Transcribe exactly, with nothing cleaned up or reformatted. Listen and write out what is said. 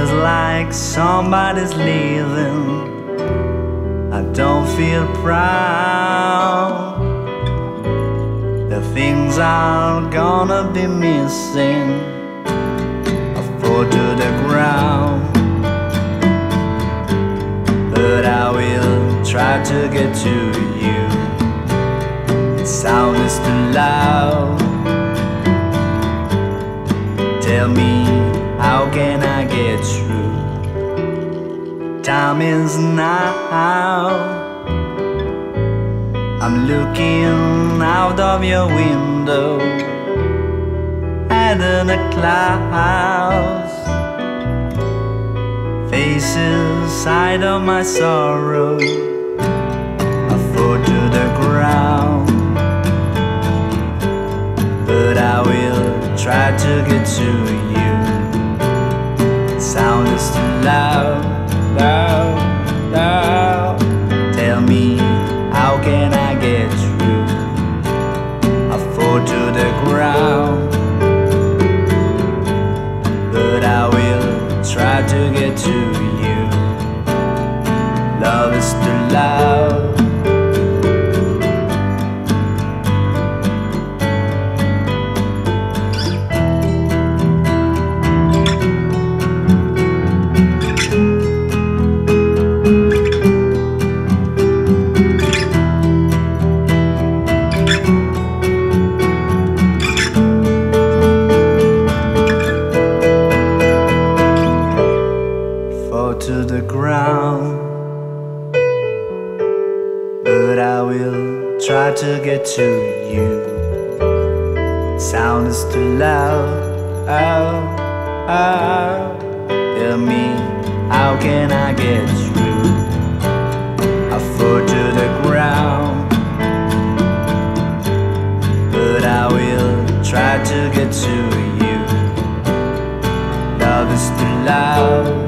feels like somebody's leaving. I don't feel proud. The things I'm gonna be missing are fall to the ground. But I will try to get to you. The sound is too loud. Tell me, how can I get through? Time is now. I'm looking out of your window at the clouds. Faces hide of my sorrow, I fall to the ground. But I will try to get to you. The sound is too loud, loud, loud. Tell me, how can I get through? I fall to the ground. But I will try to get to you. Love is too loud. To the ground, but I will try to get to you. Sound is too loud. Oh, oh. Tell me, how can I get through? I fall to the ground, but I will try to get to you. Love is too loud.